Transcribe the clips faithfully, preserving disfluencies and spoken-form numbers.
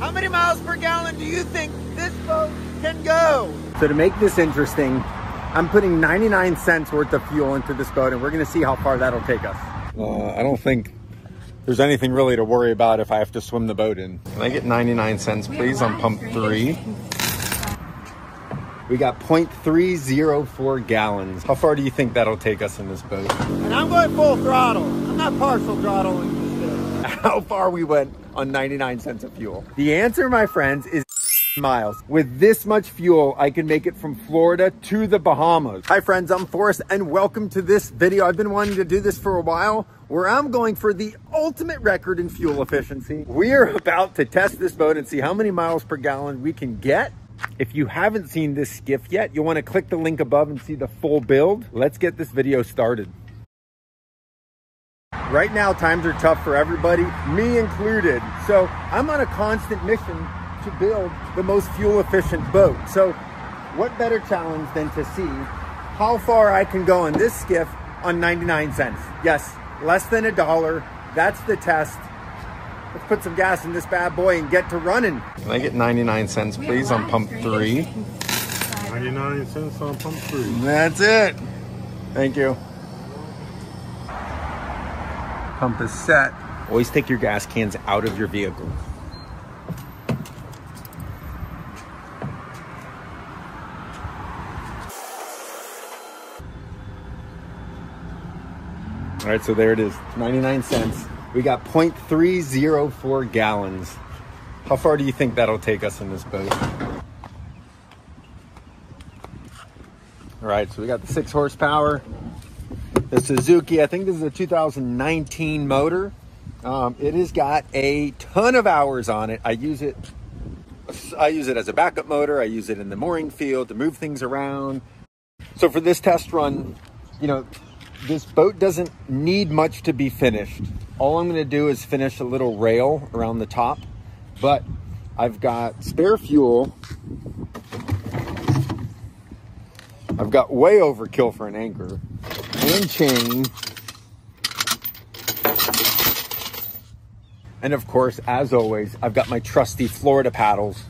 How many miles per gallon do you think this boat can go? So to make this interesting, I'm putting ninety-nine cents worth of fuel into this boat, and we're gonna see how far that'll take us. Uh, I don't think there's anything really to worry about if I have to swim the boat in. Can I get ninety-nine cents, please, on pump three? We got point three zero four gallons. How far do you think that'll take us in this boat? And I'm going full throttle. I'm not partial throttling this thing. How far we went on ninety-nine cents of fuel? The answer, my friends, is miles. With this much fuel, I can make it from Florida to the Bahamas. Hi friends, I'm Forrest and welcome to this video. I've been wanting to do this for a while, where I'm going for the ultimate record in fuel efficiency. We're about to test this boat and see how many miles per gallon we can get. If you haven't seen this skiff yet, you'll want to click the link above and see the full build. Let's get this video started. Right now, times are tough for everybody, me included. So I'm on a constant mission to build the most fuel efficient boat. So what better challenge than to see how far I can go on this skiff on ninety-nine cents. Yes, less than a dollar. That's the test. Let's put some gas in this bad boy and get to running. Can I get ninety-nine cents, please, on pump three? ninety-nine cents on pump three. That's it. Thank you. Pump is set. Always take your gas cans out of your vehicle. All right, so there it is, ninety-nine cents. We got point three zero four gallons. How far do you think that'll take us in this boat? All right, so we got the six horsepower, the Suzuki. I think this is a two thousand nineteen motor. Um, it has got a ton of hours on it. I use it, I use it as a backup motor. I use it in the mooring field to move things around. So for this test run, you know, this boat doesn't need much to be finished. All I'm gonna do is finish a little rail around the top, but I've got spare fuel. I've got way overkill for an anchor and chain. And of course, as always, I've got my trusty Florida paddles.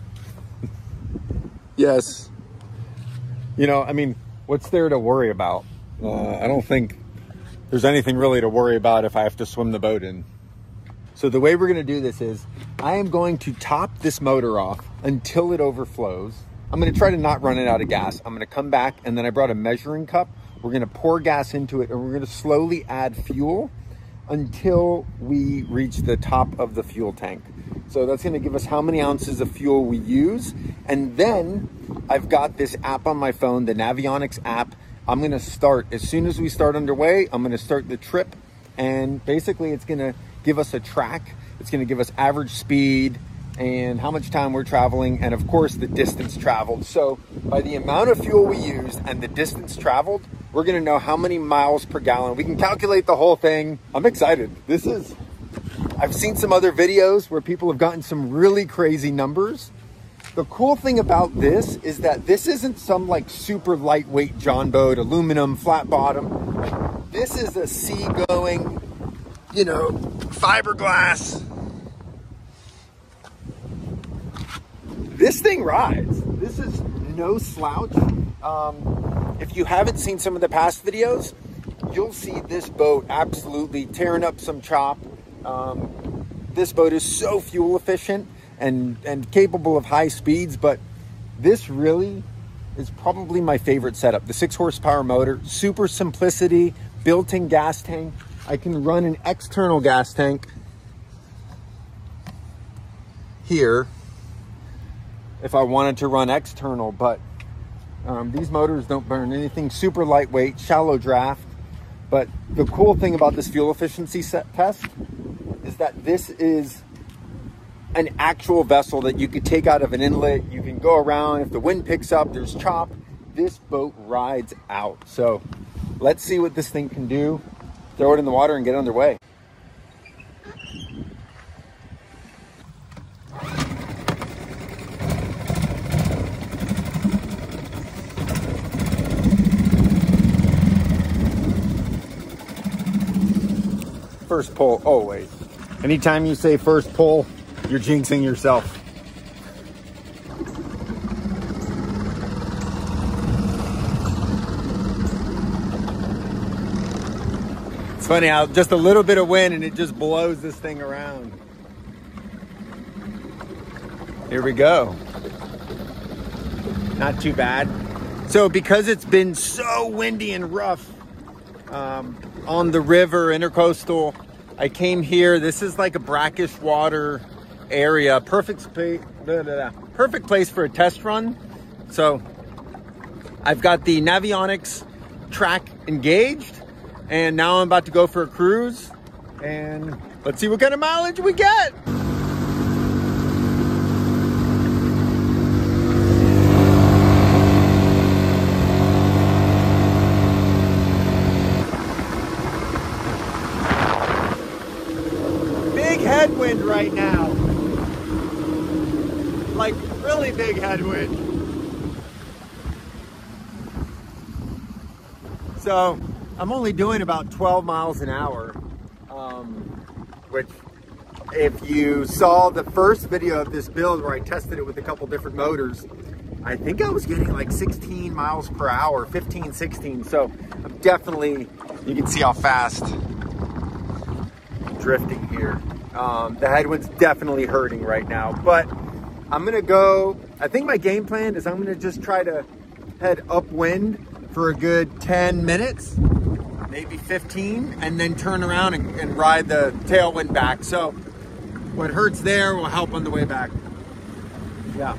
Yes. You know, I mean, what's there to worry about? Uh, I don't think there's anything really to worry about if I have to swim the boat in. So the way we're gonna do this is, I am going to top this motor off until it overflows. I'm gonna try to not run it out of gas. I'm gonna come back, and then I brought a measuring cup. We're gonna pour gas into it, and we're gonna slowly add fuel until we reach the top of the fuel tank. So that's gonna give us how many ounces of fuel we use. And then I've got this app on my phone, the Navionics app. I'm gonna start, as soon as we start underway, I'm gonna start the trip, and basically it's gonna give us a track. It's gonna give us average speed and how much time we're traveling, and of course the distance traveled. So by the amount of fuel we used and the distance traveled, we're gonna know how many miles per gallon. We can calculate the whole thing. I'm excited. This is, I've seen some other videos where people have gotten some really crazy numbers. The cool thing about this is that this isn't some like super lightweight John boat, aluminum, flat bottom. Like, this is a seagoing, you know, fiberglass. This thing rides. This is no slouch. Um, if you haven't seen some of the past videos, you'll see this boat absolutely tearing up some chop. Um, this boat is so fuel efficient. And, and capable of high speeds, but this really is probably my favorite setup. The six horsepower motor, super simplicity, built-in gas tank. I can run an external gas tank here if I wanted to run external, but um, these motors don't burn anything. Super lightweight, shallow draft. But the cool thing about this fuel efficiency set test is that this is an actual vessel that you could take out of an inlet. You can go around. If the wind picks up, there's chop. This boat rides out. So let's see what this thing can do. Throw it in the water and get underway. First pull always. Anytime you say first pull, you're jinxing yourself. It's funny how just a little bit of wind and it just blows this thing around. Here we go. Not too bad. So because it's been so windy and rough um, on the river, intercoastal, I came here. This is like a brackish water area. Perfect space, blah, blah, blah. Perfect place for a test run. So I've got the Navionics track engaged, and now I'm about to go for a cruise, and let's see what kind of mileage we get. Big headwind right now, like really big headwind. So I'm only doing about twelve miles an hour, um, which if you saw the first video of this build where I tested it with a couple different motors, I think I was getting like sixteen miles per hour, fifteen, sixteen. So I'm definitely, you can see how fast I'm drifting here. Um, the headwind's definitely hurting right now, but I'm gonna go, I think my game plan is I'm gonna just try to head upwind for a good ten minutes, maybe fifteen, and then turn around and, and ride the tailwind back. So what hurts there will help on the way back. Yeah.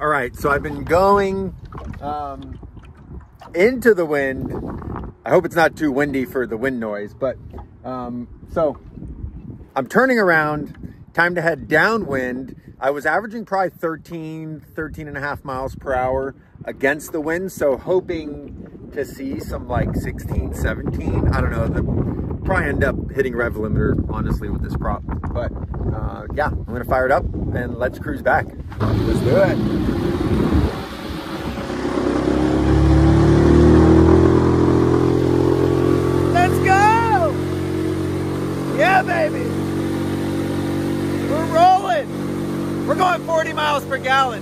All right, so I've been going um, into the wind. I hope it's not too windy for the wind noise, but um, so I'm turning around, time to head downwind. I was averaging probably thirteen, thirteen and a half miles per hour against the wind. So hoping to see some like sixteen, seventeen, I don't know, the, probably end up hitting rev limiter, honestly, with this prop. But uh, yeah, I'm gonna fire it up and let's cruise back. Let's do it. Yeah, baby, we're rolling. We're going forty miles per gallon.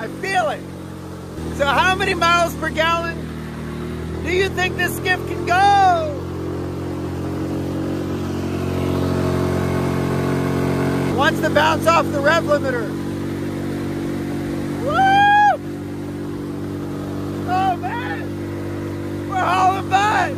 I feel it. So how many miles per gallon do you think this skiff can go? Wants to bounce off the rev limiter. Woo! Oh man, we're hauling by.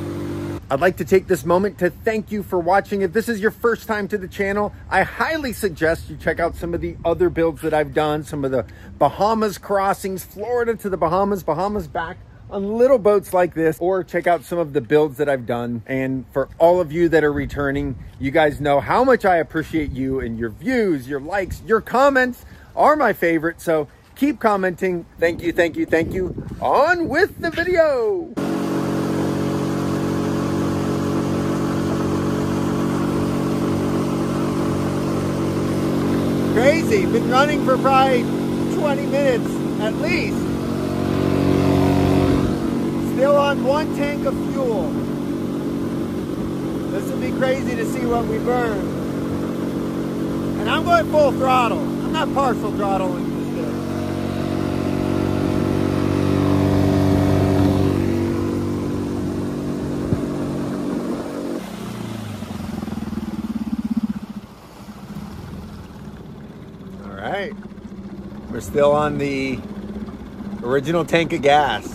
I'd like to take this moment to thank you for watching. If this is your first time to the channel, I highly suggest you check out some of the other builds that I've done, some of the Bahamas crossings, Florida to the Bahamas, Bahamas back on little boats like this, or check out some of the builds that I've done. And for all of you that are returning, you guys know how much I appreciate you, and your views, your likes, your comments are my favorite. So keep commenting. Thank you, thank you, thank you. On with the video. Crazy, been running for probably twenty minutes at least. Still on one tank of fuel. This would be crazy to see what we burn. And I'm going full throttle. I'm not partial throttling this day. Right, we're still on the original tank of gas.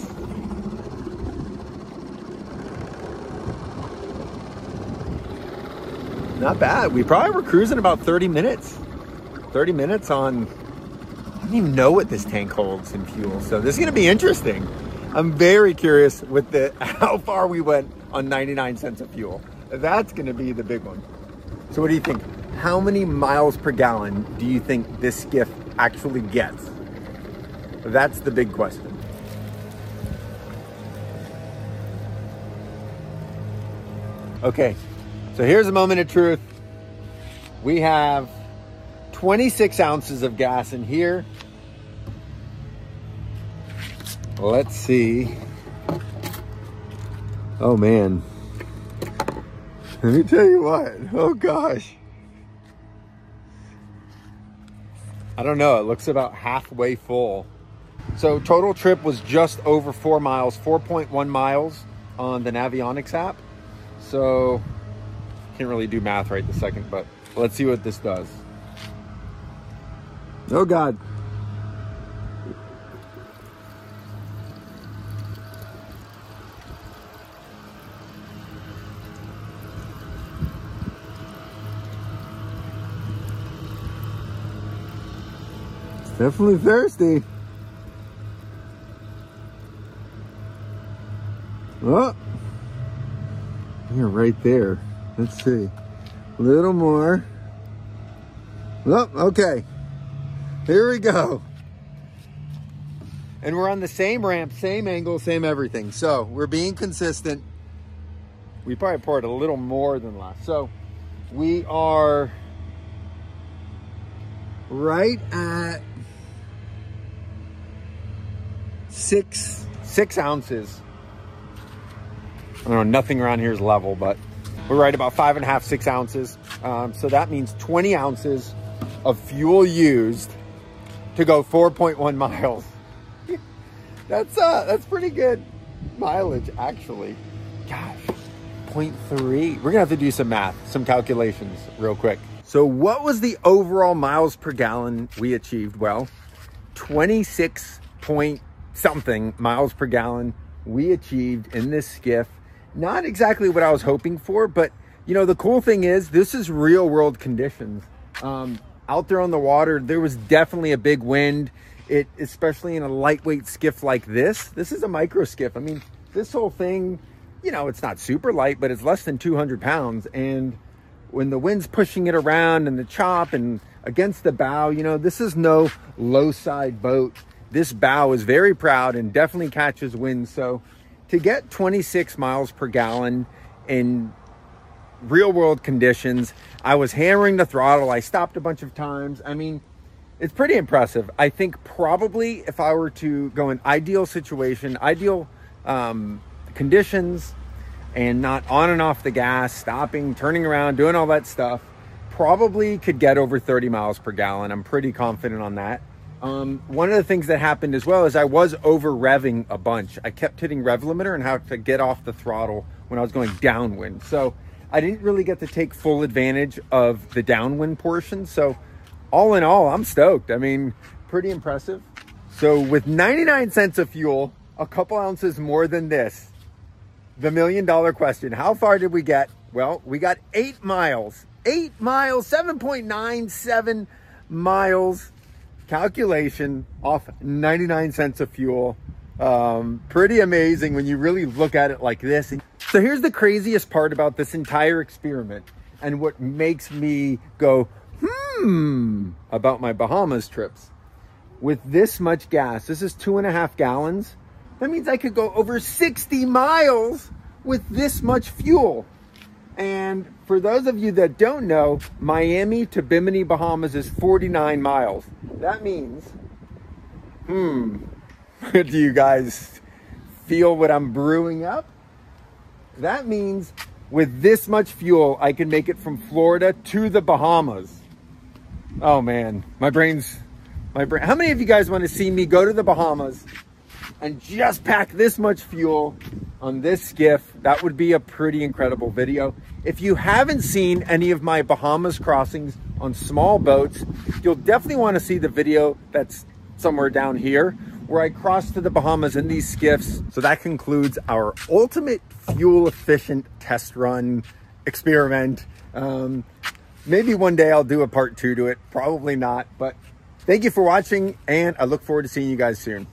Not bad. We probably were cruising about thirty minutes. thirty minutes on, I don't even know what this tank holds in fuel. So this is gonna be interesting. I'm very curious with the how far we went on ninety-nine cents of fuel. That's gonna be the big one. So what do you think? How many miles per gallon do you think this skiff actually gets? That's the big question. Okay, so here's a moment of truth. We have twenty-six ounces of gas in here. Let's see. Oh man, let me tell you what, oh gosh. I don't know, it looks about halfway full. So total trip was just over four miles, four point one miles on the Navionics app. So can't really do math right this second, but let's see what this does. Oh God. It's definitely thirsty. Oh, you're right there. Let's see. A little more. Oh, okay. Here we go. And we're on the same ramp, same angle, same everything. So we're being consistent. We probably poured a little more than last. So we are right at six, six ounces. I don't know, nothing around here is level, but we're right about five and a half, six ounces. Um, so that means twenty ounces of fuel used to go four point one miles. That's uh, that's pretty good mileage, actually. Gosh, point three. We're gonna have to do some math, some calculations real quick. So what was the overall miles per gallon we achieved? Well, twenty-six point something miles per gallon we achieved in this skiff. Not exactly what I was hoping for, but you know, the cool thing is this is real world conditions. Um, out there on the water, there was definitely a big wind, it, especially in a lightweight skiff like this. This is a micro skiff. I mean, this whole thing, you know, it's not super light, but it's less than two hundred pounds. And when the wind's pushing it around and the chop and against the bow, you know, this is no low side boat. This bow is very proud and definitely catches wind. So to get twenty-six miles per gallon in real world conditions, I was hammering the throttle. I stopped a bunch of times. I mean, it's pretty impressive. I think probably if I were to go in ideal situation, ideal um, conditions, and not on and off the gas, stopping, turning around, doing all that stuff, probably could get over thirty miles per gallon. I'm pretty confident on that. Um, one of the things that happened as well is I was over revving a bunch. I kept hitting rev limiter and how to get off the throttle when I was going downwind. So I didn't really get to take full advantage of the downwind portion. So all in all, I'm stoked. I mean, pretty impressive. So with ninety-nine cents of fuel, a couple ounces more than this, the million dollar question, how far did we get? Well, we got eight miles, eight miles, seven point nine seven miles. Calculation off ninety-nine cents of fuel. Um, pretty amazing when you really look at it like this. So here's the craziest part about this entire experiment and what makes me go, hmm, about my Bahamas trips. With this much gas, this is two and a half gallons. That means I could go over sixty miles with this much fuel. And for those of you that don't know, Miami to Bimini, Bahamas is forty-nine miles. That means, hmm, do you guys feel what I'm brewing up? That means with this much fuel, I can make it from Florida to the Bahamas. Oh man, my brain's, my brain. How many of you guys want to see me go to the Bahamas and just pack this much fuel on this skiff? That would be a pretty incredible video. If you haven't seen any of my Bahamas crossings on small boats, you'll definitely want to see the video that's somewhere down here where I crossed to the Bahamas in these skiffs. So that concludes our ultimate fuel efficient test run experiment. Um, maybe one day I'll do a part two to it, probably not, but thank you for watching and I look forward to seeing you guys soon.